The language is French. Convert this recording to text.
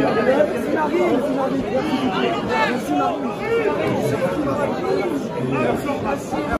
Merci Marine.